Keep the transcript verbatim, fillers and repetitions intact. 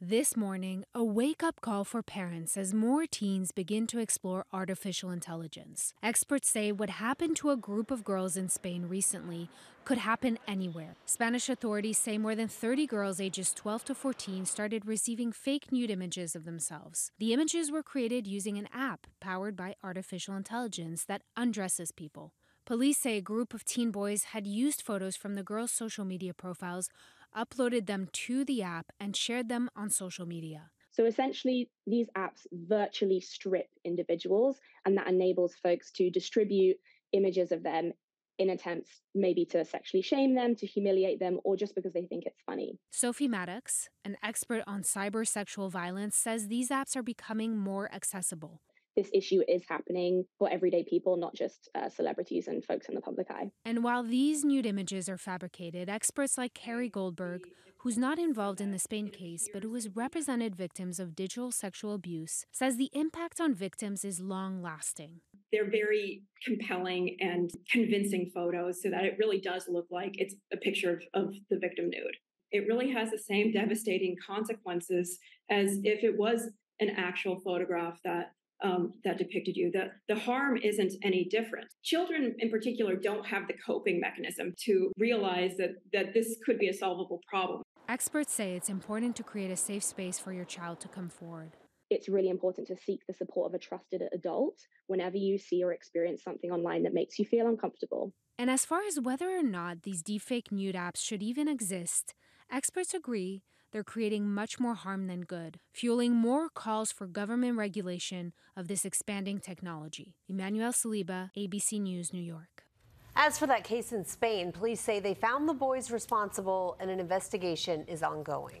This morning, a wake-up call for parents as more teens begin to explore artificial intelligence. Experts say what happened to a group of girls in Spain recently could happen anywhere. Spanish authorities say more than thirty girls ages twelve to fourteen started receiving fake nude images of themselves. The images were created using an app powered by artificial intelligence that undresses people. Police say a group of teen boys had used photos from the girls' social media profiles, uploaded them to the app, and shared them on social media. So essentially, these apps virtually strip individuals, and that enables folks to distribute images of them in attempts maybe to sexually shame them, to humiliate them, or just because they think it's funny. Sophie Maddox, an expert on cyber sexual violence, says these apps are becoming more accessible. This issue is happening for everyday people, not just uh, celebrities and folks in the public eye. And while these nude images are fabricated, experts like Carrie Goldberg, who's not involved in the Spain case, but who has represented victims of digital sexual abuse, says the impact on victims is long-lasting. They're very compelling and convincing photos so that it really does look like it's a picture of, of the victim nude. It really has the same devastating consequences as if it was an actual photograph that Um, that depicted you. The, the harm isn't any different. Children in particular don't have the coping mechanism to realize that, that this could be a solvable problem. Experts say it's important to create a safe space for your child to come forward. It's really important to seek the support of a trusted adult whenever you see or experience something online that makes you feel uncomfortable. And as far as whether or not these deepfake nude apps should even exist, experts agree they're creating much more harm than good, fueling more calls for government regulation of this expanding technology. Emmanuelle Saliba, A B C News, New York. As for that case in Spain, police say they found the boys responsible and an investigation is ongoing.